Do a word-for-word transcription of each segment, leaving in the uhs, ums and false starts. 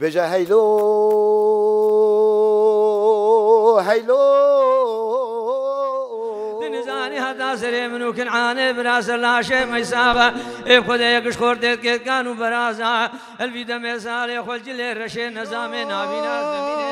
بجا هيلو هيلو دنزاني هذا سري منو كنعان براس اللاشي ميسابة بخديك شخور ديت كانوا برازا الفيدا ميسار يخول جلي رشي نزامي نابينا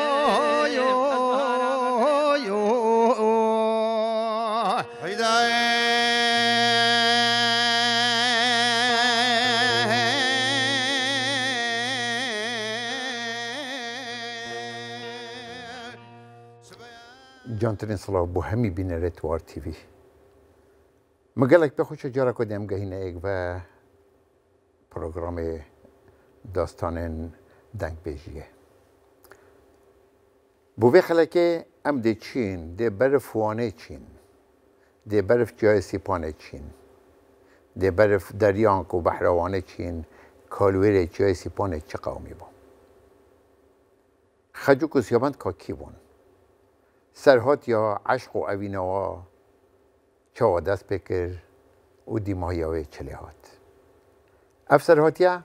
جانترین سلاو بو همی بینره توار تیوی مگلک بخوش جارا کدیم گهینه ایک و پروگرام داستان دنگ بیجیه بو وی خلکه ام دی چین دی برف وانه چین دی برف جای سیپانه چین دی برف دریانک و بحروانه چین کالویر جای سیپانه چه قومی بون خجو کسیابند کاکی بون سرهات یا عشق و اوینوا چاوا دست بکر و دیمایاوی چلیهات اف سرهات یا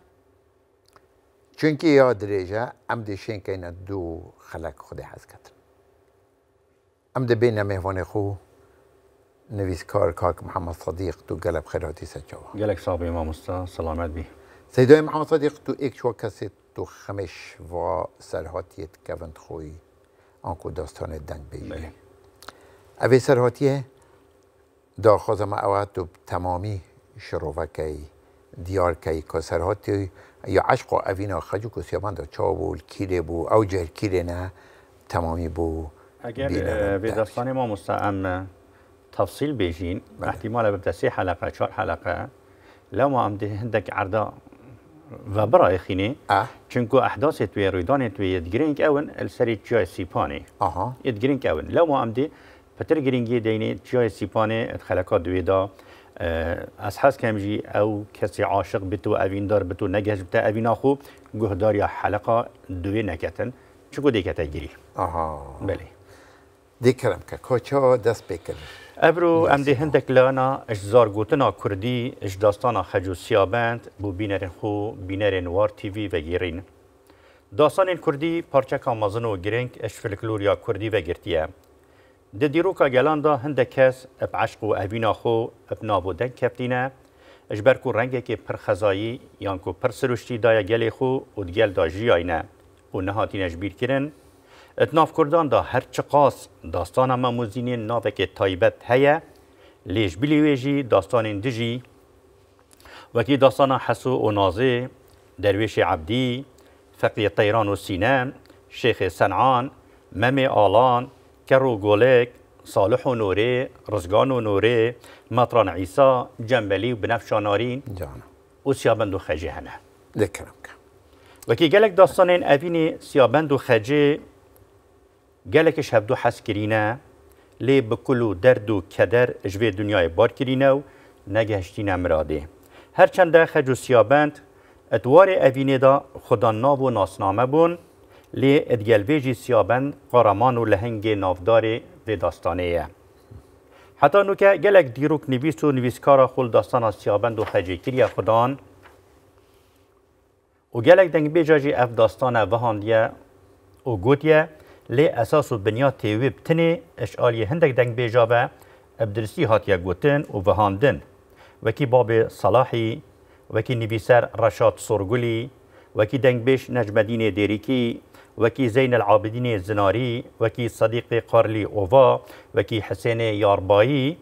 چونکه یا دریجه ام دشین که این دو خلق خود حز کتن ام ده بین مهوان خو نویسکار کاک محمد صدیق تو گلب خیراتی ست چاوا گلک صاحب امام استا سلامت بی سیدای محمد صدیق تو ایک چوا کسی تو خمش و سرهاتیت کوند خوی آنکو داستان دنگ بیگه اوی سرهاتیه دا خوزم اوه تو تمامی شروع کی دیار کی که سرهاتی یا عشق و اوینا خجو کسیابان دا چا بول کیره بو او جر کیره نه تمامی بو اگر به داستان ما مستعم تفصیل بیجین احتمال ببتا سی حلقه چار حلقه لو ما ام ده هندک عردا و برای خینه چونکو احداث توی رویدان توی ادگرینگ اون السری چای سیپانه ادگرینگ اون لو ما ام ده پتر گرینگی دینه چای سیپانه ادخلقات دوی دا از حس کمجی او کسی عاشق بتو اوین دار بتو نگهش بتا اوینا خو گهدار یا حلقه دوی نکتن چونکو دیکه تگیری بله دیکرم که کچا دست بکر ابرو ام دی هندک لانا اش زارگوتنا کردی اش داستانا خجو سیابند بو بینرین خو بینرین وار تیوی و گیرین داستان کردی پارچکا مازن و گرینگ اش فلکلوریا کردی و گرتیه دی دیروکا گلان دا هندک کس اب عشق و اوینا خو اب نابو دنگ کفتینه اش برکو رنگه که پر خزایی یانکو پر سروشتی دایا گلی خو و دگل دا جیاینه و نهاتین اش بیر کرن اتناف کردان دا هر چقاس داستان ما موزینین ناوک تایبت هیه لیش بلیویجی داستان دجی وکی داستان حسو و نازه درویش عبدی فقی طیران و سینان شیخ سنعان ممی آلان کرو گولک صالح و نوری رزگان و نوری مطران عیسا جنبلی و بنفشانارین و سیابند و خجه هنه دکرم که وکی گلک داستان اوین سیابند و خجه گلکش هبدو حس کرینه لی بکلو درد و کدر جوی دنیای بار کرینه و نگهشتینه مراده هرچند خجو سیابند ادوار اوینه دا خدا ناب و ناسنامه بون لی ادگلویجی سیابند قهرمان و لهنگ نافدار و داستانه حتی نو که گلک دیروک نویس و نویسکارا خول داستان سیابند و خجی کریه خدان و گلک دنگ بیجاجی اف داستان وهاندیه و گوتیه لی اساس و بنیاد تیوی بتنی اشعالی هندک دنگ بیجاوه ابدرسی هاتیه گوتن و وهاندن وکی باب صلاحی وکی نویسر رشاد سرگولی وکی دنگ بیش نجمدین دیریکی وکی زین العابدین زناری وکی صدیق قارلی اووا وکی حسین یاربایی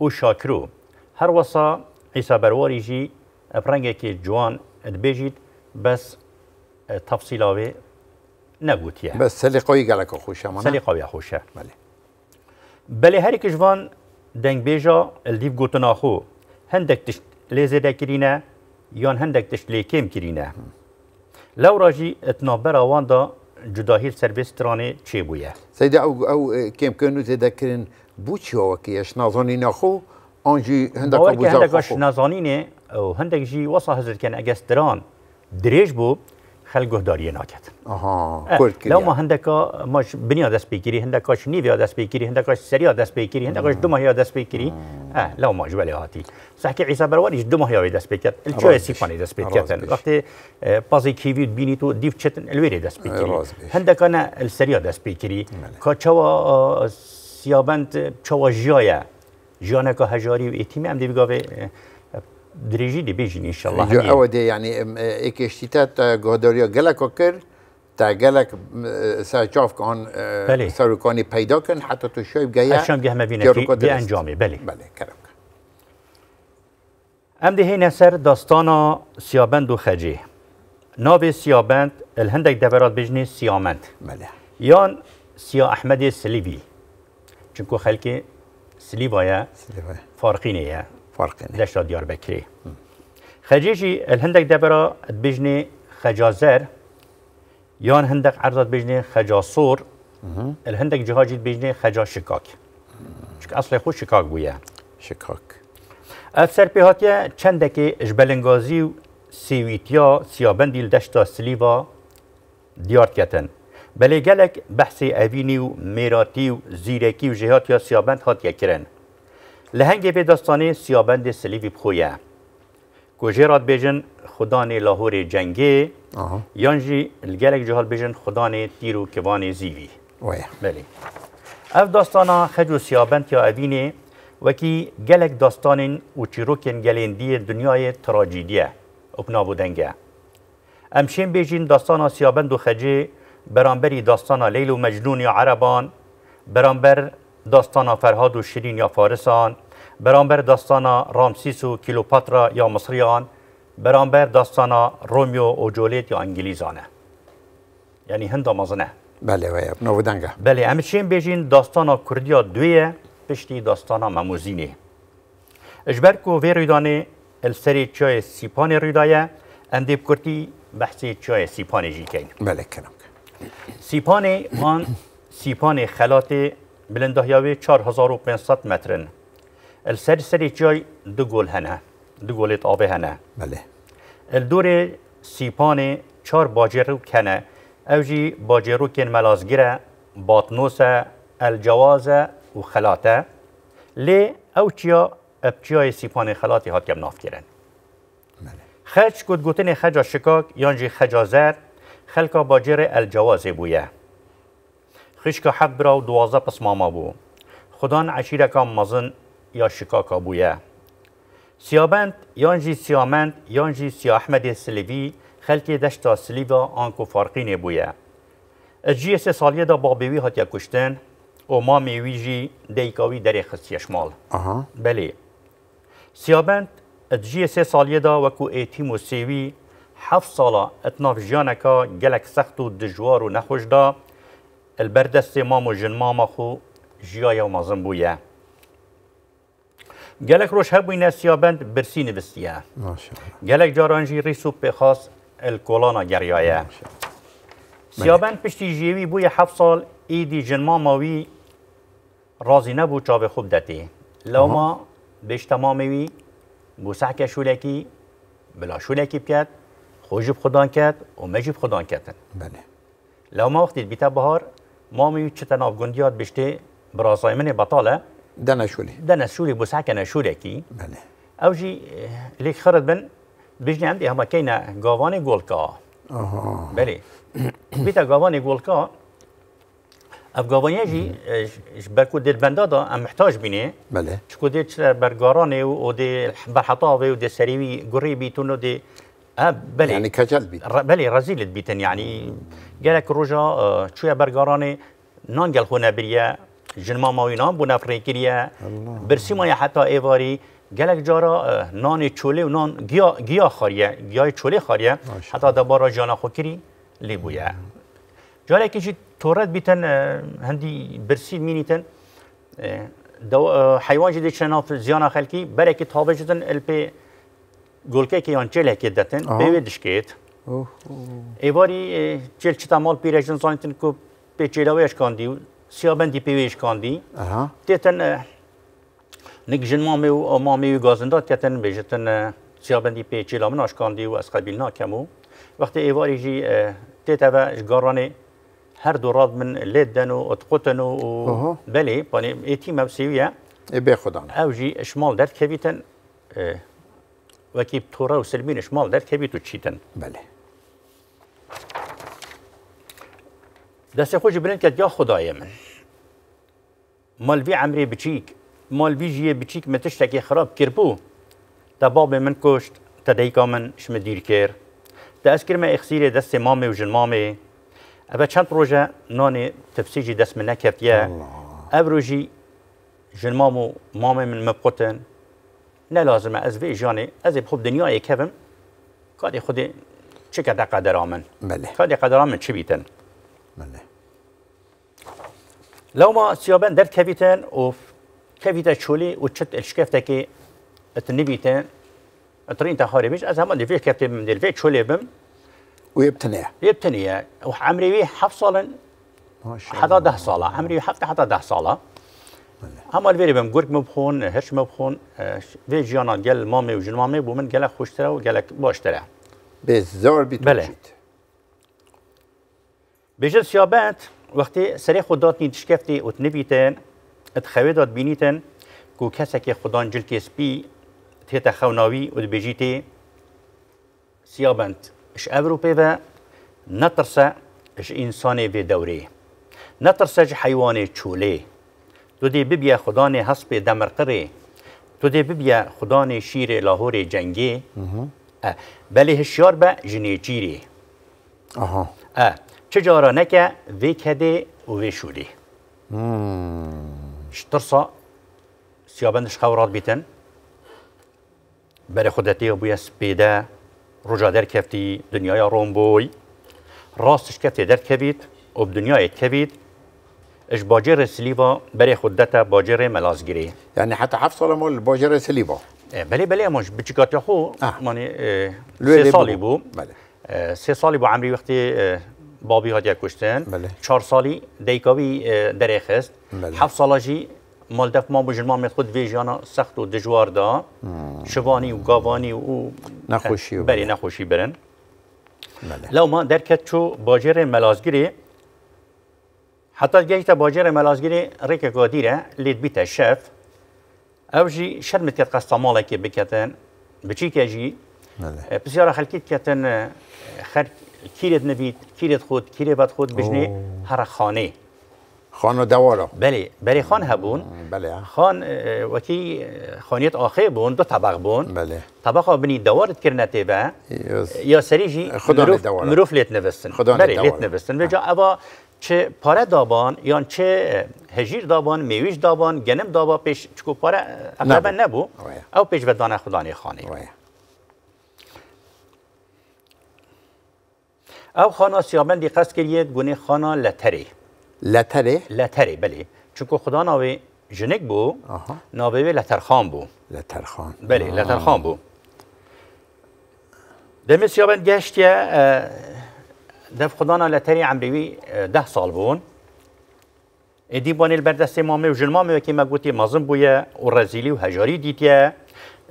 و شاکرو هر وصا عیسی برواری جی افرنگه که جوان ادبیجید بس تفصیلاوه نگوتیه بس سلیقوی گلک خوشه مانا سلیقوی خوشه بله بله هر کجوان دنگ بیجا الدیف گوتنا خو هندک تشت لیزده کرینه یان هندک تشت لیکم کرینه لو راجی اتنابر آوان دا جداهیل سرویس ترانه چه بویه سیده او, او کم کنو زده کرن بو چی هاوکیش نازانین خو آنجی هندک ابوزار خو هندک اش نازانینه هندک جی واسا حضرت کن اگست دران دریج بو خلقه داری ناکت. آها. لو ما هندکا ماش بنیاد دست بیکری، هندکاش نیوی دست بیکری، هندکاش سری دست بیکری، هندکاش دو ماهی دست بیکری. آه لو ما جوله هاتی. سعی عیسی برواریش دو ماهی دست بیکرد. الچای سیپانی دست بیکردن. وقتی پازی کیوید بینی تو دیف چتن الوری دست بیکری. هندکانه السری دست بیکری. کاچوا سیابند چوا جایا. جانا که هجاری و ایتیمی هم دیگه درجی دی بیشین انشالله. جو آوده یعنی اکشتیت گهداریا گلک کرد تا گلک سرچاف کن سرکانی پیدا کن حتی تو شاید گیاه. اشام گه می‌بینی بی انجامی بله. بله کرک. امده نسر داستانا سیابند و خجی. ناب سیابند الهندک دبرات بیشین سیامند. بله. یان سیا احمد سلیبی. چونکه خالکی سلیبایه فارقینیه. دشت دیار بکری. خجیجی الهندک دبرا بجنه خجازر یان هندک عرضت بجنه خجاسور الهندک جهاجی بجنه خجاشکاک. چون اصل خود شکاک بوده. شکاک. افسر پیهاتیه چند که جبلنگازی و سیویتیا سیابندیل دشت سلیوا دیار کتن. بله گلک بحث اوینی و میراتی و زیرکی و جهاتیا سیابند هاتیه کرن. لهنگی به داستانی سیابند سلیوی بخویه کجه راد بیجن خدان لاهور جنگی یانجی گلک جهال بیجن خدان تیر و کوان زیوی بله اف داستانا خجو سیابند یا اوینه وکی گلک داستانین و چیروکین گلندی دنیای تراجیدیه اپنا بودنگه امشین بیجین داستانا سیابند و خجه برانبری داستانا لیل و مجنون یا عربان برانبر داستان فرهاد و شیرین یا فارسان برانبر داستان رامسیس و کلوپاترا یا مصریان برانبر داستان رومیو و جولیت یا انگلیزانه یعنی هند آمازنه بله ویب نوودنگه بله همچین بیجین داستان کردیا دویه پشتی داستان مموزینه اجبرکو وی رویدانه السری چای سیپان رویدایه اندیب کرتی بحثی چای سیپان جی کن بله کنم سیپان آن سیپان خلات بلندهیاوی چهار هزار و پانصد مترن. السر سری جای دو گل هنه، دو گلیت آب هنه. بله. الدور سیپانه چهار باجرو کنه. اوجی باجرو کن ملازگیره، باطنوسه، الجوازه و خلاته. لی اوچیا ابچیای سیپان خلاتی هات کم ناف کرن. بله. خج گود گوتن خجا شکاک یانجی خجا زر خلکا باجر الجوازه بویه. خشکا حق برا و دوازده پس ماما بو خدان عشیره کام مزن یا شکاکا بویه سیابند یانجی سیامند یانجی سیا احمد سلیوی خلکی دشتا سلیوا آنکو فارقینه بویه اجیه سه سالیه دا بابیوی هاتیا کشتن او ما میویجی دیکاوی دری خستی شمال بله سیابند اجیه سه سالیه دا وکو ایتیم و سیوی هفت سالا اتناف جیانکا گلک سخت و دجوار و نخوش دا البردست مام و جن ماما خو جیای و مازن بویه گلک روش هبوینه سیابند برسی نوستیه گلک جارانجی ریسو پخاس الکولانا گریایه سیابند پشتی جیوی بویه هفت سال ایدی جن ماماوی رازی نبو چاوه خوب دتی لوما بش تماموی بوسحک شولکی بلا شولکی بکد خوجب خودان کد و مجب خودان کدن بله لما وقتی بیتا بهار ما میوید چه تناب گندیات بشته برازای من بطاله دنه شولی دنه شولی بسحکه نشولی کی بله او جی لیک خرد بن بجنه هم دی همه که نه گاوان گولکا آها بله بیتا گاوان گولکا اف گاوانیه جی برکو دل بندادا هم محتاج بینه بله چکو دل چه برگارانه و دل برحطاوه و دل سریوی گره بیتون و دل بله يعني كجل بيت بله رزيلة بيتن يعني جالك رجا شوية برجراني نانجل خونا بريا جنما ماوينام بنافريكيريا برسيماني حتى إيفاري جالك جارا نان تشولي ونان جيا جيا خارية جيا تشولي خارية حتى دبارة جانا خوكري لبويا جالك يجي تورد بيتن هندي برسيل مينيتن دو حيوان جديد شنا في زيانا خلكي بركي طابجتن البي گلکه که آن چله که دادن بیودش کرد. ای باری چل چتا مال پیرشن زنیتن کو پیچیدهایش کندی و سیابندی پیویش کندی. دیتن نگجن مامی و مامی و گازندات کتن بیشتن سیابندی پیچیدامن آش کندی و از قبیل ناکمو وقتی ایواری جی تیتا و جگرانه هر دو راد من لیدن و اتقطن و بله پانی ایتی موسیویه ای به خودان او جی شمال در کبیتن و کیب تورا و سلمین شمال در کبیتو چیتن بله دست خوش برند که یا خدای من مال بی عمری بچیک مال بی جیه بچیک متشت که خراب کربو تا باب من کشت تا دیکا من شم دیر کر تا از کرم اخسیر دست مامه و جنمامه اوه چند روژه نان تفسیجی دست من نکرد یا او روژی جنمام و مامه من مبقوتن نه لازمه از وی جانه از بخوب دنیای کبم کاری خود چه کده قدرامن کده قدرامن چه بیتن بله. لو ما سیابان در کبیتن و کبیت چولی و چت اشکفته که اتنبیتن اترین تخاری بیش از همه دیوی کبیت من دیوی چولی بم و یبتنیه یبتنیه و عمری وی هفت سالن حتی ده ساله عمری وی هفت حتی ده ساله همه دیوی بم گرگ مبخون هرش مبخون وی جیانا گل مامی و جنمامی بو من گلک خوشتره و گلک باشتره به زار بیتوشید بیشتر سیابت وقتی سری خود داد نیت شکفتی ات نبیتن ات خوی داد بینیتن که کسی که خودان جلکیس بی تیت خوناوی ات بیجیتی سیابت اش اروپی و نترسه اش انسانی به دوره نترسه اش حیوان چوله تو دی ببیا خودان حسب دمرقره تو دی ببیا خودان شیر لاهور جنگی بله هشیار به جنیجیری آها اه چجارا نکه وی کده و وی شولی شترسا سیابندش خورات بیتن بر خودتی بوی سپیده رجا در کفتی دنیای رومبوی راستش کفتی در کفید و دنیای کفید اش باجر سلیبا بر خودتا باجر ملازگیری یعنی حتی هفت سال مول باجر سلیبا بله بله اموش بچیکاتی خو سه سالی بو سه سالی بو عمری وقتی بابی هات کشتن چهار سالی دیکاوی درخست هفت سالاجی مالدف ما بوجن ما خود ویژانا سخت و دجوار دا شبانی و گاوانی و نخوشی بری نخوشی برن لو ما درکت چو باجر ملازگیری حتی گیت باجر ملازگیری ریک گادیره لید بیت شف او جی شرمت کت قسطماله که بکتن بچی که جی بسیار خلکیت کتن خرک کیرد نبید کیرد خود کیرد بد خود بجنه هر خانه خانه دوارا بله بله خان هبون بله خان وکی خانیت آخه بون دو طبق بون بله طبقه بنی دوارت کرنته و یا سریجی مروف لیت نوستن بله لیت نوستن و جا اوا چه پاره دابان یا چه هجیر دابان میویش دابان گنم دابا پیش چکو پاره اقربا نبو او پیش ودان خدانی خانه او خانه سیابندی قصد کرید گونه خانه لتره لتره؟ لتره بله چونکه خدا ناوی جنگ بو ناوی لترخان بو لترخان بله لترخان بو دمی سیابند گشت یا دف خدا نا لتره عمریوی ده سال بون ایدی بانی البردست مامه و جلمامه وکی مگوتی مازم بویا و رزیلی و هجاری دیتیا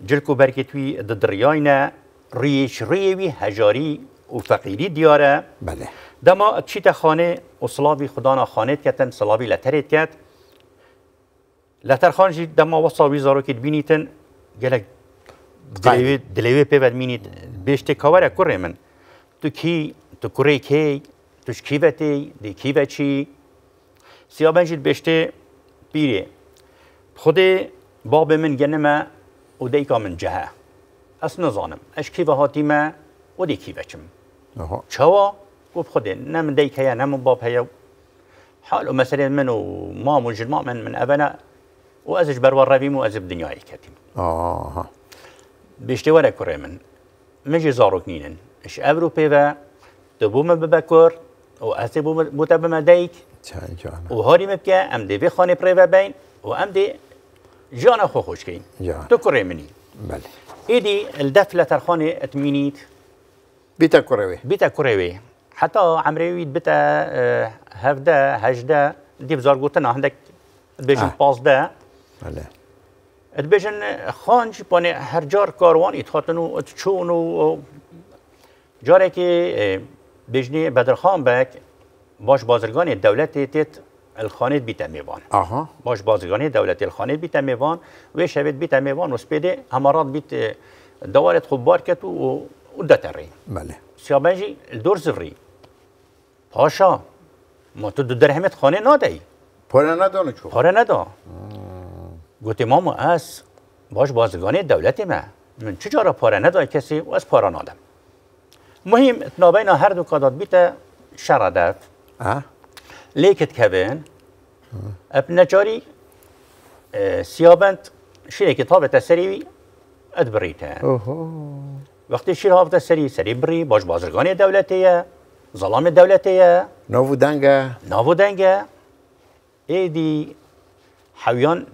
جلکو برکتوی ددریاینه ریش ریوی هجاری و فقیری دیاره بله دما چیت خانه و سلاوی خدانا خانهت کتن سلاوی لترت کت لترخان جی دما وصاوی زارو کت بینیتن گلک دلیوی دلیوی پیود مینیت بیشتی کوره کره من تو کی تو کره کی توش کیوتی دی کیوه چی سیابن جی بیشتی پیره خود باب من گنمه و دیکا من جهه اس نزانم اش کیوه هاتیمه و دی کیوه چم چوا گفت خود نم دیک هیا نم باب هیا حال و مثلا من و مام و جلما من من ابنا و ازش بروار رویم و از دنیای کتیم آه بیشتر وره کره من مجی زارو کنینن اش اروپی و دبوم ببکر و از بوتبم دیک و هاریم بکه ام دی بی خانه پری و بین و ام دی جان خو خوش کین تو کره منی بله ایدی الدفله ترخانه اتمینید بیتا کروی بیتا کروی حتی عمروی بیتا هفده هجده دیب زارگوتن هندک بیشن پازده بله ات بیشن خانج پانه هر جار کاروان ایت خاتنو ات چونو جاره که بجنی بدرخان بک باش بازرگان دولت تیت الخانه بیت میوان. آها. باش بازرگان دولت الخانه بیت میوان و شبیت بیت میوان و سپیده همارات بیت دوالت خوب بارکت و دتری. بله. سیابنجی دور زری. پاشا ما تو دو درهمت خانه نادهی. پاره ندانه چون. پاره ندا. گوته مامو از باش بازرگان دولت ما. من چجارا پاره ندای کسی و از پاره نادم. مهم تنابینا هر دو کادات بیت شردف. آه. لیکت کبین ابنجاری سیابند شیره که تابت سری ادبریتن وقتی شیر هافت سری سری بری باش بازرگان دولتیه ظلام دولتیه ناو دنگه ناو دنگه ایدی حویان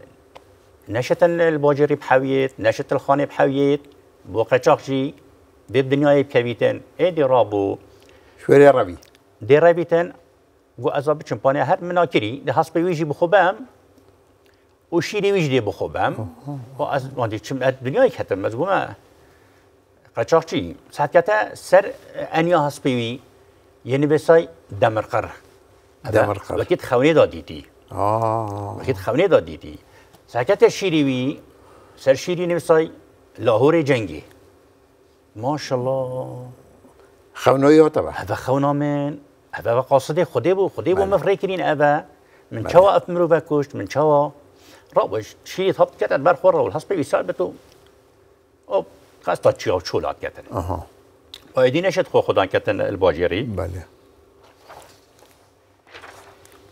نشت الباجری بحویت نشت الخانه بحویت بو قچاقجی بیب دنیای بکویتن ایدی رابو شوری رابی دی رابیتن گو ازا بچم پانه هر مناکری ده حسب ویجی بخوبم و شیری ویجی بخوبم و از وندی چم دنیای کتم از گوما قچاقچی ساعتکتا سر انیا حسبی یعنی بسای دمرقر دمرقر وقت خونه دادیتی آه وقت خونه دادیتی ساعتکتا شیری وی سر شیری نویسای لاهور جنگی ماشاءالله خونه یاتبه هذا خونه من اوه قاصد خودی بو خودی بو مفرکرین اوه من چوا افمرو و کشت من چوا رابش شیت هفت کتت برخور و حسب ویسال بتو او قصد چیا چولات کتن آها ایدی نشد خو خدان کتن الباجری بله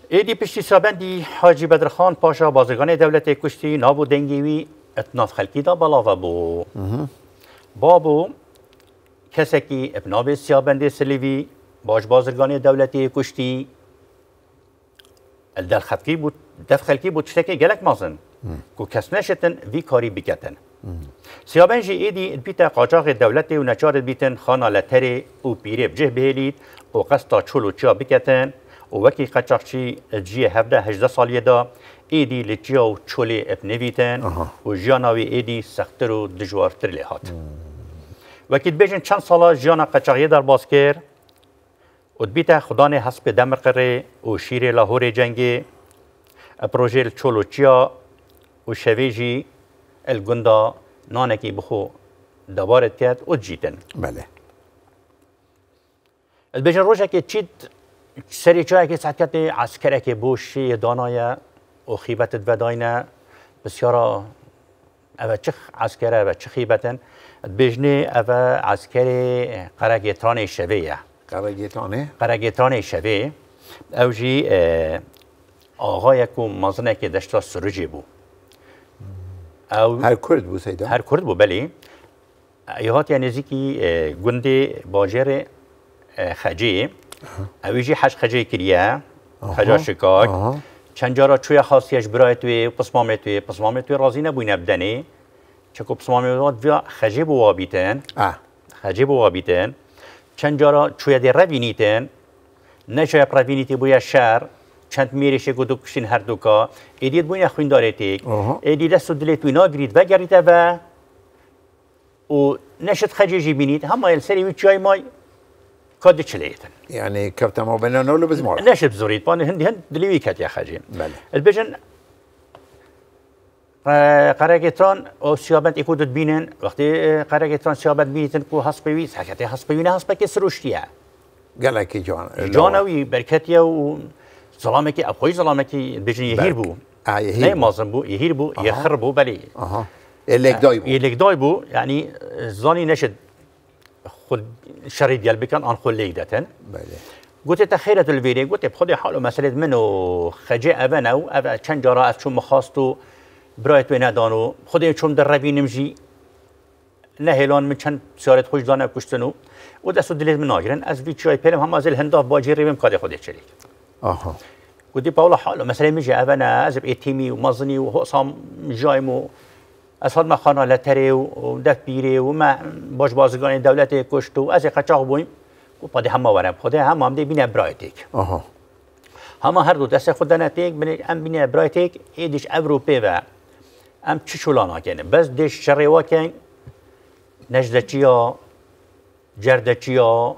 ایدی پشتی سابندی حاجی بدرخان پاشا بازرگان دولت کشتی نابو دنگیوی اتناف خلکی دا بلاوا بو بابو کسی که ابناب سیابند سلیوی باش بازرگان دولتی کشتی دل خلکی بود دف خلکی بود شتکی گلک مازن که کس نشتن وی کاری بکتن سیابنجی ایدی بیت قاچاق دولتی و نچارت بیتن خانه لتری و پیری بجه بهلید و قصد چول و چیا بکتن و وکی قاچاقچی جی هفده هجده سالیه دا ایدی لچیا و چولی اپنویتن و جیاناوی ایدی سختر و دجوارتر لحات وکی بیجن چند سالا جیانا قاچاقیه در باز کرد ادبیت خدان حسب دمرقره و شیر لاهور جنگی پروژه چولوچیا و شویجی الگندا نانکی بخو دوبارت کرد و جیتن بله البجن روشه که چید سری چایی که ساعتکت عسکره که بوشی دانای و خیبتت وداینه بسیارا اوه چه عسکره اوه چه خیبتن البجنه اوه عسکره قرگیتران شویه قرگیتانه قرگیتانه شبه اوجی آقای کو مازنه که دشتا سروجی بو او هر کرد بو سیدا هر کرد بو بلی ایهات یعنی زیکی گوند باجر خجی اوجی حج خجی کریه خجا شکاک چند جارا چوی خاصیش برای توی پسمامه توی پسمامه توی رازی نبوی نبدنی چکو پسمامه واد خجی بو وابیتن خجی بو وابیتن چند جارا چویا در روینیتن نه چویا پروینیتی بویا شهر چند میریشه گو دو کشین هر دوکا ایدید بویا خوینداره تیک ایدید دست و دلیت وی ناگرید و گرید و و نشد خجیجی بینید همه ایل سری وی چای مای کاد چلیتن یعنی کفتا ما بنا نولو بزمار نشد بزورید پانه هند هند دلیوی کت یا خجی بله البجن قرگیتان او سیابند ایکو دود بینن وقتی قرگیتان سیابند بینیتن که حسبوی سکتی حسبوی نه حسبه که سروشتیه گله که جان جانوی برکتیه و ظلامه که ابخوی ظلامه که بجن یهیر بو نه مازن بو یهیر بو یخر بو بلی الگدای بو الگدای بو یعنی زانی نشد خود شرید یل بکن آن خود لگدتن بله گوته تا خیرت الویره گوته بخود حالو مسئله منو خجه اوانو او چند جارا از چون مخواستو برای تو ندانو خودم چون در روی نمجی نه هلان من چند سیارت خوش دانه کشتنو و دست و دلیت من ناگرن از وی چای پیرم هم از الهنداف باجی ریم کاده خوده چلیک آها گودی پاولا حالا مثلا میجی اونا از ایتیمی و مازنی و حسام جایم و از حال ما خانه لتره و دف بیره و ما باش بازگان دولت کشت و از قچاق بویم و پاده همه ورم خوده همه هم دی بینه برای تیک آها همه هر دو دست خود دانه تیک بینه برای تیک ایدیش اروپی و ام چی چولانا کنه بس دیش شریوا کن نجده چیا جردچیا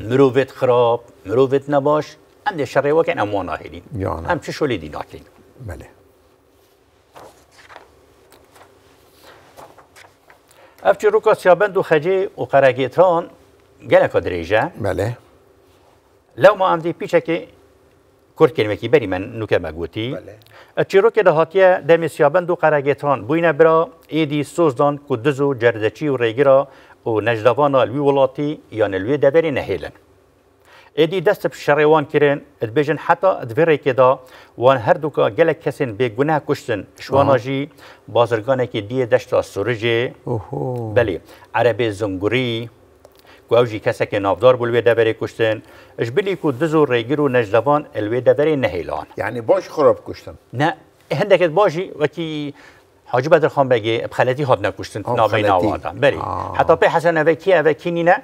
مروت خراب مروت نباش هم ده شرایط وکن اموان آهیدین هم چه شلی دیناکین بله افتی روکا سیابند و خجی و قرگیتان گلکا دریجه بله لو ما عمدی پیچه که کرد کلمه که بری من نکه مگوتی افتی روکا دهاتیه دمی سیابند و قرگیتان بوینه برا ایدی سوزدان کدز و جردچی و ریگرا و نجدوان الوی ولاتی یا الوی دبری نهیلن ایدی دست به شریوان کرن ادبیجن حتی ادوری که دا وان هر دو که گله کسین به گناه کشتن شواناجی بازرگانه که دیه دشت سرجه بله عربی زنگوری که اوجی کسی که نافدار بلوی دبری کشتن اش بلی که دزو ریگر و نجدوان الوی دبری نهیلان یعنی باش خراب کشتن نه هندکت باشی وکی حاجی بدر خان بگی بخلتی هات نکشتن نابین آوادن بله حتی پی حسن اوکی اوکی نینه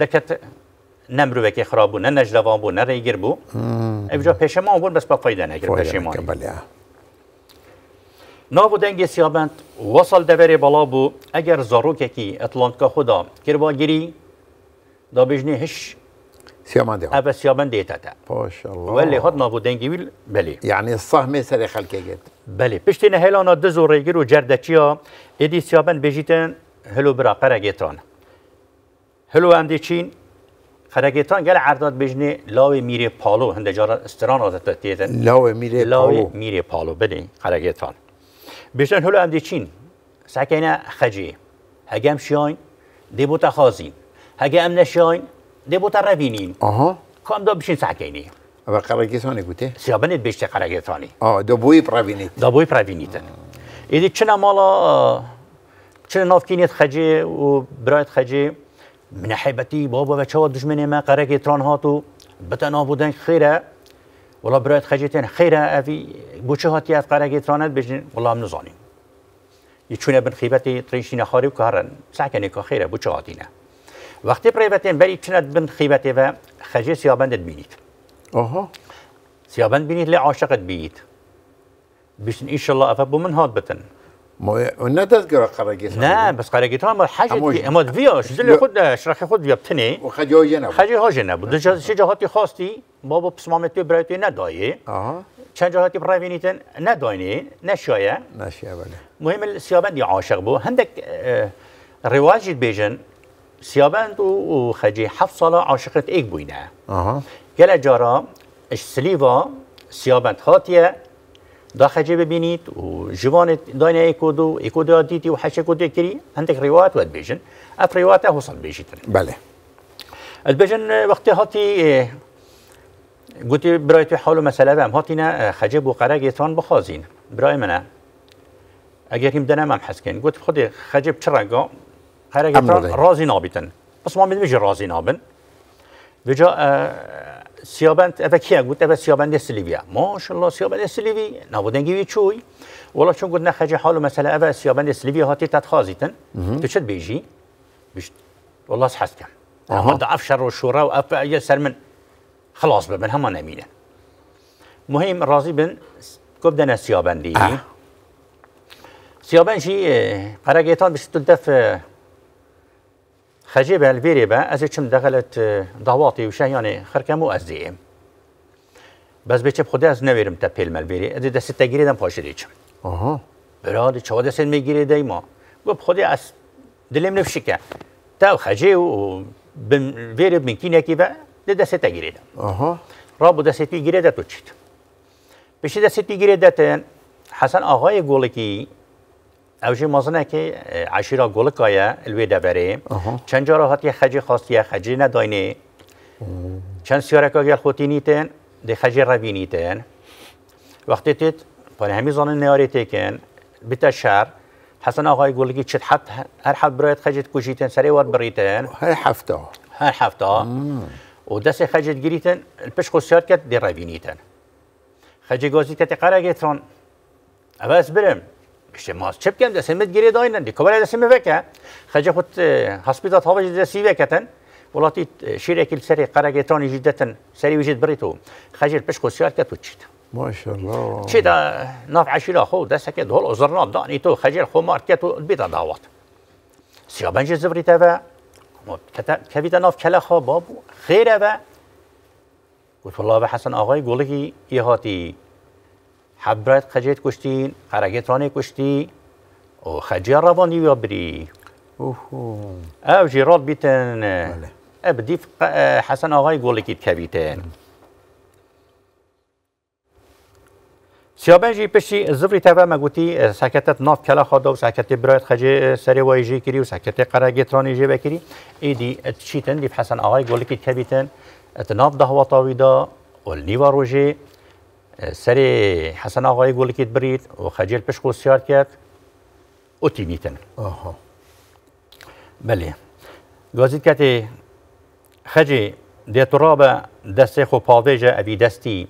دکت نمروه که خراب بود نه نجدوان بود نه ریگر بود اینجا پشمان بود بس با فایده نگیر پشمانی ناو دنگ سیابند وصل دوری بالا بود اگر زاروکه که اتلانتکا خدا کربا گیری دا بجنی هش سیابند دیتا اوه سیابند دیتا تا ماشاءالله ولی هاد ناو دنگی ویل بله یعنی صحمه سر خلکه گید بله پشتی نهیلانا دز و ریگر و جردچی ها ایدی سیابند بجیتن هلو برا قرگیتان هلو هم دیچین خرگیتان گل عرداد بجنه لاوی میره پالو هنده جارا استران آزده تیدن لاوی میره پالو لاوی میره پالو بدین خرگیتان بجنه هلو هم دیچین سکینه خجی هگم شاین دیبوتا خازین هگم نشاین دیبوتا روینین آها کام دا بشین سکینه اوه خرگیتانه گوته؟ سیابنید بشته خرگیتانه آه دا بوی پروینید دا بوی پروینیدن ایدی چنه مالا چنه نافکینید خجی و برایت خجی من حبتي بابا بتشوا دشمني ما قرقي تران هاتو بتنا بودن خيره والله برات خجيتين خيره افي بوشهات يا قرقي ترانات بجن والله من زاني يتشونه بن خيبتي تريشينه خارب كهرن ساكنه كا خيره بوشهاتينه وقت بريبتين بري تشنت بن خيبتي و خجي سيابند بينيت اها سيابند بينيت لعاشقت بيت بشن ان شاء الله افب من هات بتن ما اون تذكر قرقيتان نه بس قرقيتان ما حاجه اماد فياش زل خود اشرخ خود يبتني وخجاوي نه خجاوي نه بود چه جهاتی خاصی ما با پسمامتی برایتی ندایی آها چند جهاتی پروینیتن ندانی نشایه نشایه بله مهم سیابندی عاشق بو هندک رواج بیژن سیابند و خجی هفت سال عاشقت ایک بوینه آها گله جارا اش سلیوا سیابند هاتیه داخجی ببینید و جوان داینه ایکودو ایکودو دیتی و حش ایکودو کری هندک روایت ود بیشن اف روایت حصل بیشتر بله البجن وقتی هاتی گویی برای تو حالو مسئله هم هاتی نه خجب و قرقیتان بخازین برای من اگر هم دنم هم حس کن گویی خود خجب چرا قرقیتان راضی نابیتن پس ما میدونیم چه راضی نابن و جا سیابند افکیه گفت اول سیابند سلیویا ماشاءالله سیابند سلیوی نبودنگی وی چوی ولی چون گفت نخجی حالو مثلا اول سیابند سلیویا هاتی تدخازیتن تو چت بیجی بیشت والله سحس کم اما افشر و شورا و اف یه سر من خلاص ببن همان امینه مهم راضی بن گفتن سیابندی سیابندی قرقیتان بیشت دف خجيبه الفيريبه از چم دخلت ضواطي وشهياني خركمو ازيم بس بيچ خود از نويرم تا پيلم الفيري از دست تگيريدم پاشريچ آها برادي چواد سن ميگيري ديما گوب خودي از دلم نفشكه تا خجي و بن فيريب من كينه كيبه دست تگيريدم آها رابو دست تگيريدت چيت بيش دست تگيريدتن حسن آقای گولكي اوجی مازنه که عشیره گلکایه الوی دبری چند جا راحت یه خجی خواستیه خجی نداینه چند سیارکا گل خوتی نیتن ده خجی روی نیتن وقتی تیت پانه همی زانه نیاری تیکن بیتا شهر حسن آقای گلکی چت حد هر حد برایت خجیت کشیتن سری وار بریتن هر هفته هر هفته و دست خجیت گیریتن پش خسیات کت ده روی نیتن خجی گازی کتی قرگیتان اوز برم بشه ماست چپ کم دست میت گیری داینن دی کبر دست می وکه خجه خود هسپیتال هوا جدی سی وکتن ولاتی شیره کل سری قرقیتانی جدتن سری وجد بریتو خجه پش خسیات کت وچید ماشاءالله چی دا ناف عشیره خود دست که دهل ازرناب دانی تو خجه خمار کت و بیت دعوت سیابنج زبریت و کفیتن آف کلخا بابو خیره و گفت الله به حسن آقای گلگی یه هاتی حبرت خجیت کشتی حرکت رانه کشتی و خجی روانی و بری او جیرات بیتن ابدی حسن آقای گلگی کفیتن سیابنجی پشتی زفری تفا مگوتی سکتت ناف کلا خدا و سکت برایت خجه سری وایجی کری و سکت قرگت رانی جی بکری ایدی چیتن دیف حسن آقای گلگی کفیتن اتناف دهوا طاویدا و نیوا روژه سری حسن آقای گلکیت برید و خجل پشت خوشیار کرد و تیمیتن آها بله گازید کتی خجی دیت رابا دسته خو پاویجا اوی دستی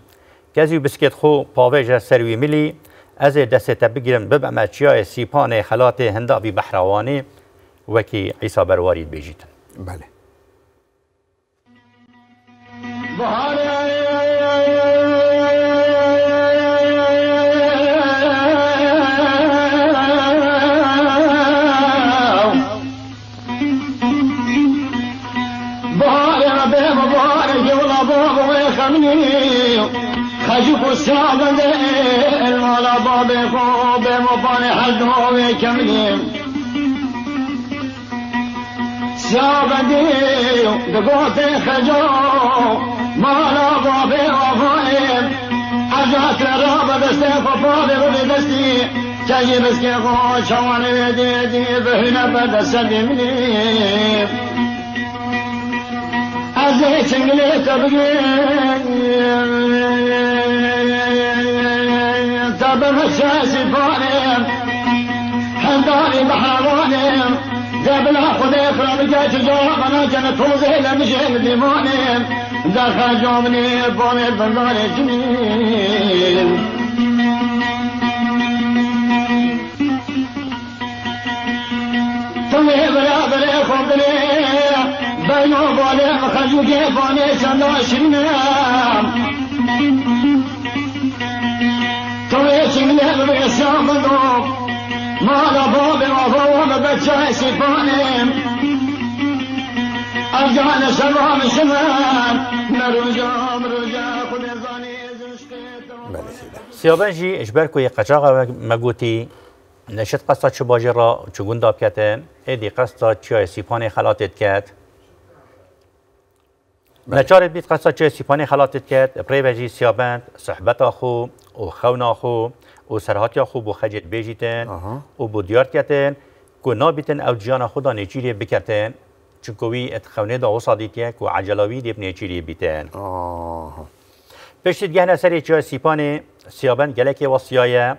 کزی بسکت خو پاویجا سروی ملی از دسته تبگیرم ببعمه چیای سیپان خلات هنده اوی بحروانه وکی عیسی بروارید بیجیتن بله بهار يا مالا بابي وفايم أجاك لرابة دستي ففاضي غلي دستي تجي بسكي خوش شواني بيدي يدي بهنا بدستي مني أزيك شنقلي تبقي تبمشي سفاري حنداري بحراني زبلا خذي خرابكي تجاربنا جنتوزي لمشي ديماني دخل جامني بامي بنداري جميل تمي بلا بلا خبري بينو بالي مخجوكي بامي شندا شرينا تمي شنلي بلا سامدو مالا بابي وفاوة بچاي سيباني أرجعنا شباب شباب نرجع مرجع خد الزاني سيابنجي إجباركو يقجاغا مقوتي نشد قصة شباجرة شغون داب كاتن إيدي قصة شوية سيباني خلاتت كات نشارت بيت قصة شوية سيباني خلاتت كات بريباجي سيابنت صحبت أخو وخون أخو وسرهات أخو بخجت بيجيتن وبوديار كاتن كو نابتن أو جيانا خدا نيجيريا بكاتن چونکوی اتخونه دا وصادیتیه که عجلاوی دیب نیچیری بیتن آه پشتید گهنه سری چای سیپانه سیابند گلک وصیایه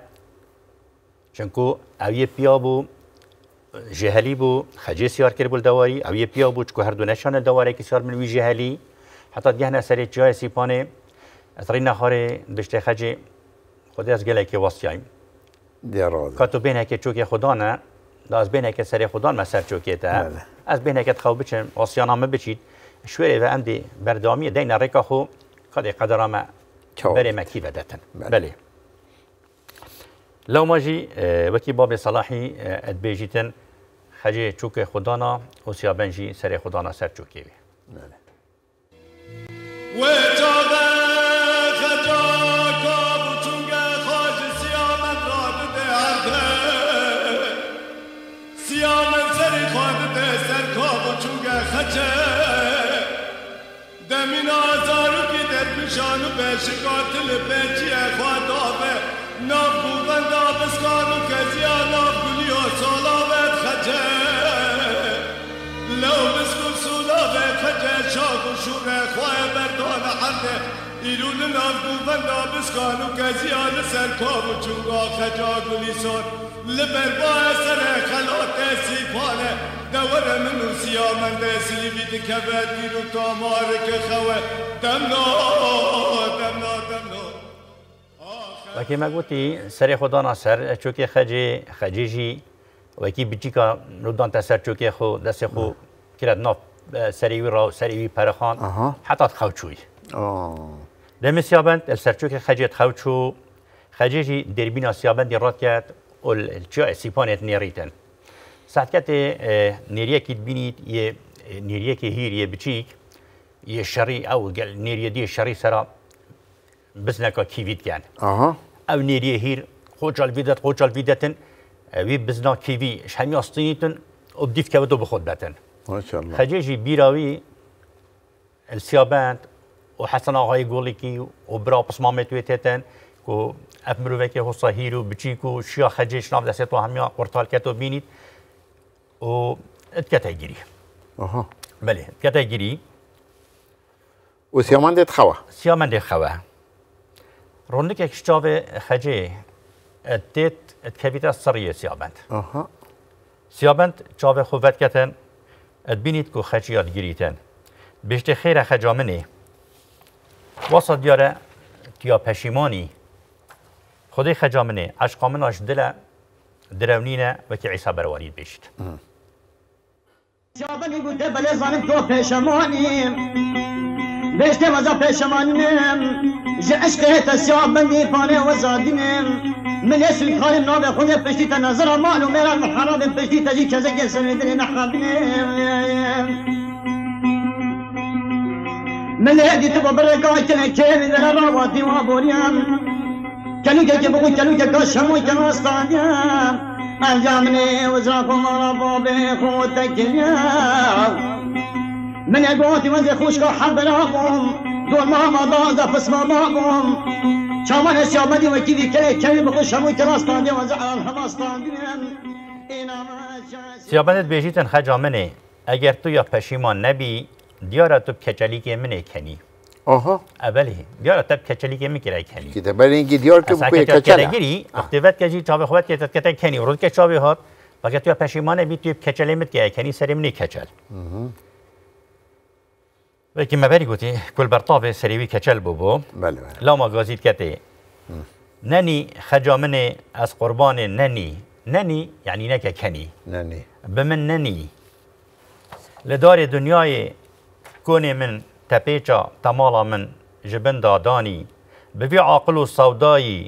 چونکو اوی پیا بو جهلی بو خجه سیار کر بول دواری اوی پیا بو چکو هر دو نشان دواری که سیار منوی جهلی حتی گهنه سری چای سیپانه اترین نخاره دشت خجه خودی از گلک وصیایم دیراده که تو بینه که چوک خدا نه دا از بینه که سری خدا مسر چوکیته از بینه که تخواب بچن آسیانامه بچید شوره و امدی بردامی دین رکا خو قدر قدرامه بره مکی بدتن بله لو ماجی وکی باب صلاحی ادبیجیتن خجه چوک خدانا و سیابنجی سری خدانا سر چوکیوی بله دمین آزارو که در پیشانو پیش قاتل پیچی اخوات آبه ناف گوبند آبسکانو کسی آناف گلی و سولا بید خجه لو بسکو سولا بید خجه شاکو شور اخواه بردان حده ایرون ناف گوبند آبسکانو کسی آن سرکاب و چونگا خجا گلی سور لبرباه سر خلات سیپانه دور منو سیامن دستی بید که بدی رو تامار که خواه دمنا دمنا دمنا وکی مگوتی سر خدا نصر چوک خجی خجیجی وکی بچی که ندان تسر چوک خو دست خو کرد ناف سریوی را سریوی پرخان حتی خوچوی دم سیابند سر چوک خجیت خوچو خجیجی دربین سیابندی راد کرد و الجاء سيبانة نيريتن ساعات كات نيريا كيت بينيت يه نیریەکی هیریە بچیک یە شەڕی ئەو نیریە دی شەڕی سەرا بزنەکە کیڤیتیان. ئەو نیریە هیر خۆجەڵڤیدەت خۆجەڵڤیدەتن ئەوی بزنا کیڤی ش هەمی ئاستینیتن ئەو دیفکەوە دۆ بەخۆت بەتن. خەجێژی بیراوی السیابەند و حەسەن ئاغای گۆڵێکی و براو پسمامێ توێتێتن کو ئەف مرۆڤێکی هۆسا هیر و بچیک و شیا خەجێش ناو دەسێتۆ هەمیا قورتالکەتۆ بینیت و اتکەتای گیری. آها. بله، اتکەتای گیری. و سیامەندێت خەوە. سیامەندێت خەوە. ڕۆندێکێک شچاوێ خەجێ ئەتێت ئەتکەویتە سەریە سیابەند. ئاها. سیابەند چاوێ خۆ ڤەتکەتەن ئەتبینیت کو خەجیات گیریتەن. بشتێ خێرە خەجا منێ. وەسە دیارە تیا پەشیمانی خودی خەجا منێ عەشقا مناش دلە درونینە وەکی عیسا بەروەرید بێشت. سیابەندی گوتێ بەلێ زانم تۆ پێشەمانیم. بێشتێ وەزا پێشەمانیم. ژە عەشقێ تە سیابەندی پانێ وەزادینم. من يسلك خالي النوبة خويا بشتيت نظرة مال وميرا المحرم بشتيت أجي كذا كذا سندري نحرم من هادي تبغى بركات الكيل إذا رواتي وابوريان كانوا كيبغوا كانوا كاشموا كانوا أصطاديان أرجعني وزراكم ربابي خوتك يا من يقوتي وزي خوشك حبراكم دول ماما ضاضة في اسم ماكم شامان السيابدي وكيدي كلي كلي بخو شموا كانوا أصطاديان وزعلهم أصطاديان سيابدت بيجيتن خجا مني أجر تو يا پشيمان نبي دیاره تو کچلیکی منه کنی. آها. اولی دیاره تو کچلیکی میکرای کنی. که دنبال اینکه دیار تو بکوی کچله گیری اختیار کجی چاوی خوبت که تکت کنی ورود که چاوی هات وقتی تو پشیمانه بی تو کچله میت که کنی سری منی کچل. و که مبری گویی کل برطابه سریوی کچل ببو. بله بله. لام گازید کته. ننی خجامنه از قربان ننی ننی یعنی نکه کنی. ننی. بمن ننی. لدار دنیای کونی من تپیچا تمالا من جبن دادانی بوی عاقل و سودایی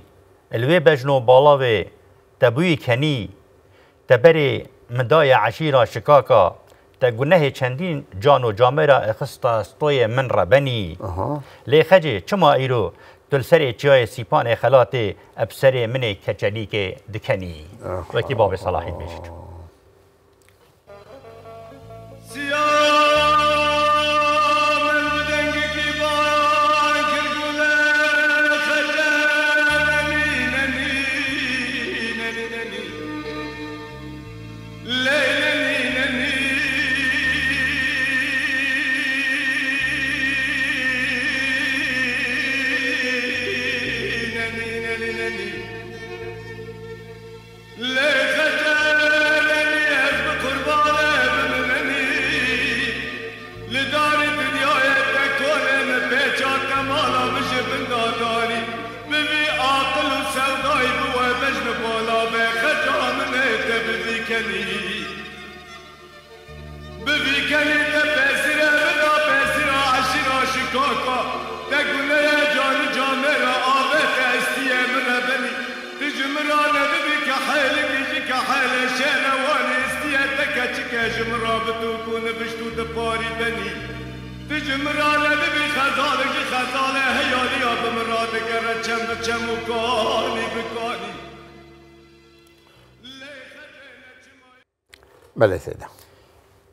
الوی بجنو بالاوی تبوی کنی تبری مدای عشیرا شکاکا تگنه چندین جان و جامعه را اخستا استوی من ربنی لی خجی چما ایرو تلسر چیای سیپان خلاتی ابسر من کچلی که دکنی وکی باب صلاحیت بیشت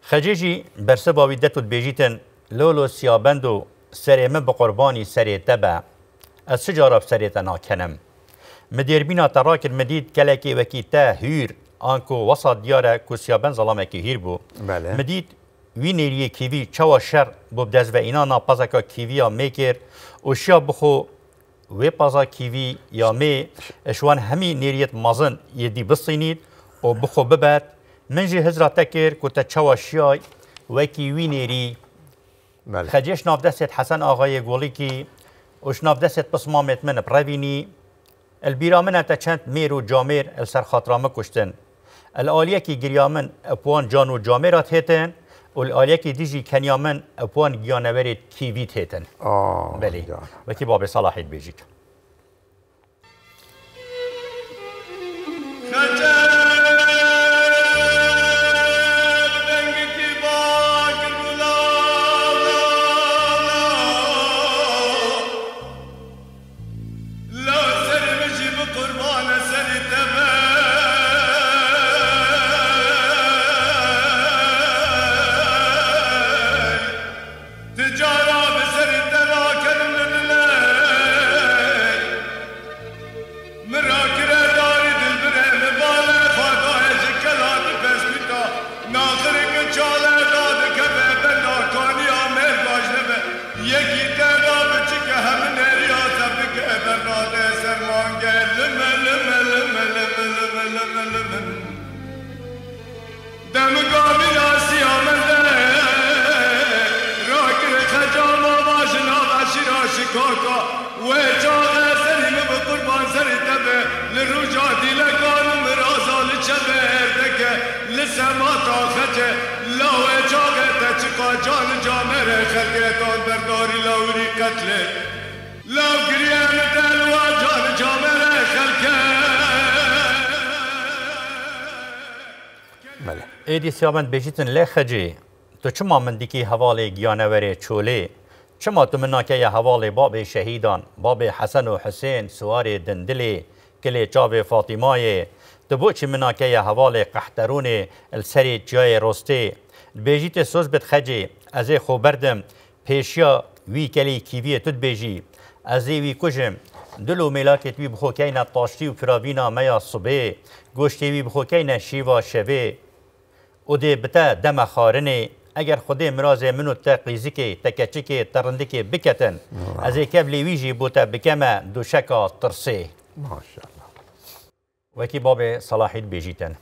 خجیجی برسه باوی دتود بیجیتن لولو سیابندو سره من بقربانی سره تبع از شجاراب سره تناکنم مدیر بینا تراکر مدید کلکی وکی تا هیر آنکو وسط دیاره کو سیابند ظلامکی هیر بو بله. مدید وی نیریه کیوی چوا شر ببدز و اینا ناپازکا کیوی یا میکر و شیا بخو وی پازا کیوی یا می اشوان همی نیریت مازن یدی بسینید و بخو ببرد منجی هزرا تکر کتا چوا شیای وکی وی نیری خجیش ناف دست حسن آقای گولی کی اوش ناف دست پسمامت من پروینی البیرامنه تا چند میر و جامیر السر خاطرامه کشتن الالیه کی گریامن اپوان جان و جامیرات هیتن و الالیه کی دیجی کنیامن اپوان گیانورید کیویت هیتن بله وکی باب صلاحیت بیجید خجیش ایدی سیامند بیشتر لخجی تو چما من دیکی حوالی گیانوری چولی چما تو مناکه یه حوالی باب شهیدان باب حسن و حسین سوار دندلی کلی چاب فاطمای تو بوچی مناکه یه حوالی قحترون السری جای راستی بیشتر سوز بتخجی از خو بردم پیشیا وی کلی کیوی تو بیجی از وی کجم دلو ملاکت وی بخوکین الطاشتی و فراوینا میا صبح گوشتی وی بخوکین شیوا شبه اوده بته دم خارنه اگر خودی مرازه منو تا قیزی که تکچی که ترنده که بکتن از کبلی ویجی بوتا بکمه دوشکا ترسه ماشاءالله وکی باب صلاحیت بیجیتن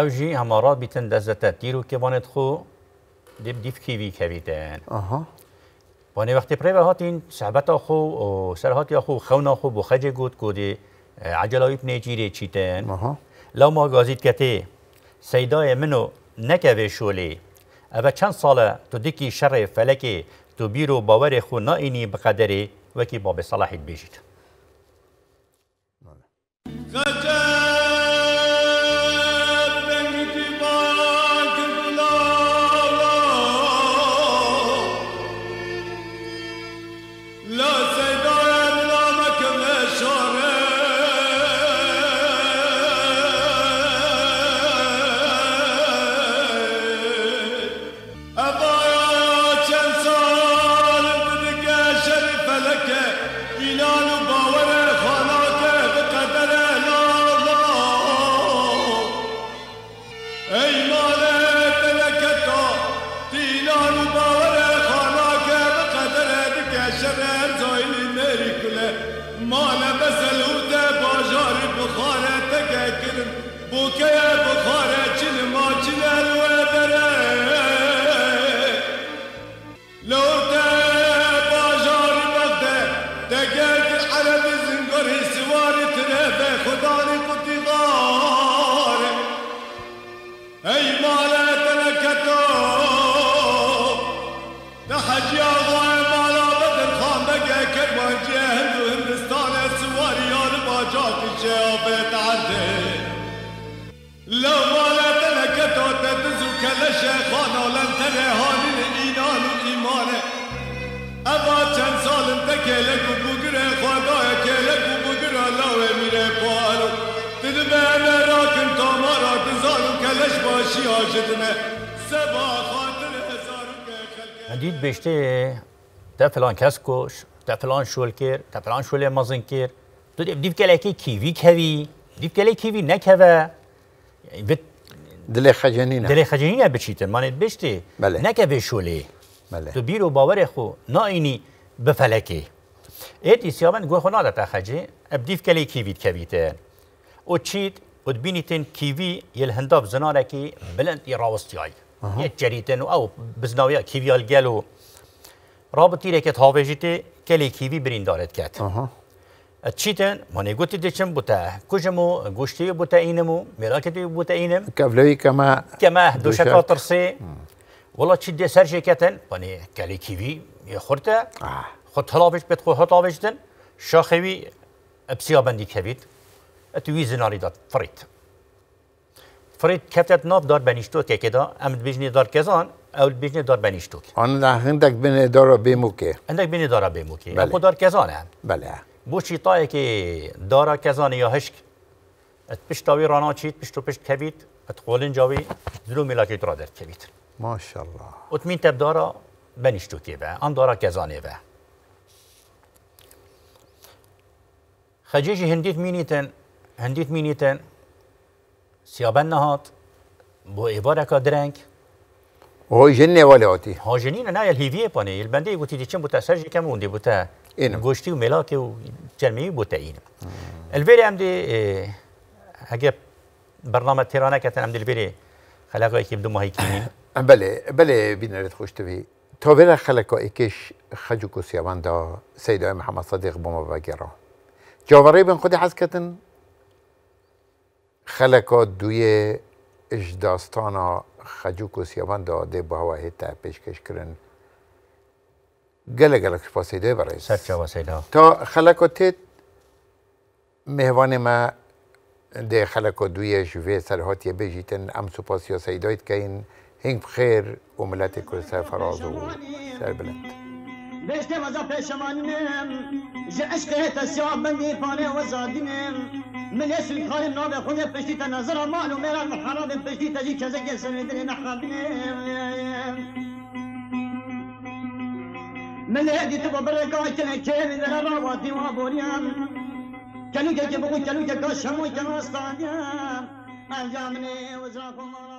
اوجی همارا بیتن دزدت دیرو که باند خو دیب دیف کیوی کبیتن. آها. بانی وقتی پری به هاتین صحبت آخو و سرهاتی آخو خون آخو بخجه گود گودی عجلایی پنیجیری چیتن. آها. لو ما گازید کتی سیدای منو نکه شولی. اوه چند ساله تو دیکی شر فلکی تو بیرو باور خو ناینی بقدری وکی باب صلاحیت بیشید. هدید بیشته تا فلان کس کوش تا فلان شول کرد تا فلان شول مازن کرد تو دیف کلا کی کیوی کهی دیف کلا کیوی نکه و دل خجینه دل خجینه بچیت ماند بیشته نکه شولی تو بیرو باور خو ناینی بفلکی ايت يسيابن جو خناده تخجي ابديف كلي كيفيت كبيتان او تشيت ودبينيتن كيفي يلهنداب زناركي بلنت يراوستياي يجريتن او بزناويا كيفي الجلو رابطي لك تهاوجيتي كلي كيفي بريندارت كات اتشيتن ماني قلت ديشن بوتا كوجمو غوشتي بوتا اينمو ميراكتي بوتا اينم كافلوي كما كما دو شكاطر سي والله تشدي سرجي كاتن ماني كالي كيفي يا خرتا خط هلاوج بتخو هلاوجتن شاخوي ابسيا بندي كبيت اتوي زناري دات فريد فريد كاتت ناف دار بنيشتو كدا امد بيجني دار كزان او بيجني دار بنيشتو انا عندك بين دار بيموكي عندك بين دار بيموكي اكو دار كزان بله بو چیتایی که داره کزانی یا هشک ات پشتاوی رانا چیت پشتو پشت کبید ات قولن جاوی زلو ملاکیت را درد کبید ماشاءالله ات مین تب داره بنیشتو که با ان داره کزانی با خجیجی هندیت مینیتن هندیت مینیتن سیابن نهاد بو ایوار اکا درنگ های جنی والی آتی های جنی نه الهیویه پانه البنده ایگو تیدی چن بوتا سرجی کم اونده بوتا گوشتی و ملاکی و جرمی بوده اینم. البری هم دی هجب برنامه تهرانه کتن هم دی البری خلاقایی که بدو ماهی کنیم. بله بله بینرد خوش توی. تا ور خلاقایی کش خجوکوسیابان دا سید محمد صادق بوم وگرا. جواری بن خودی حس کتن خلاقات دوی اج داستانا خجوکوسیابان دا دی بهوای تا پیشکش کردن. گله گله کشپاسیده برای سرچواسیده تا خلقاتت مهوان ما ده خلقات دویش وی سرهاتیه بجیتن ام سپاسی سیدایت که این هنگ بخیر و ملت کرسه فراز و سر بلند بشتم ازا پیشمانیم جه عشقه تسیاب من میرپانه و زادینم من یسل کاری نابه خونه پشتی تا نظر مال و میران محرابم پشتی تا جی کزگه سندنی نخابینم من هدي تبغى بركات الكيل إذا راواتي وابوريان كانوا كي بقول كانوا كي كاشمو كانوا استانيا أجامني وزراكم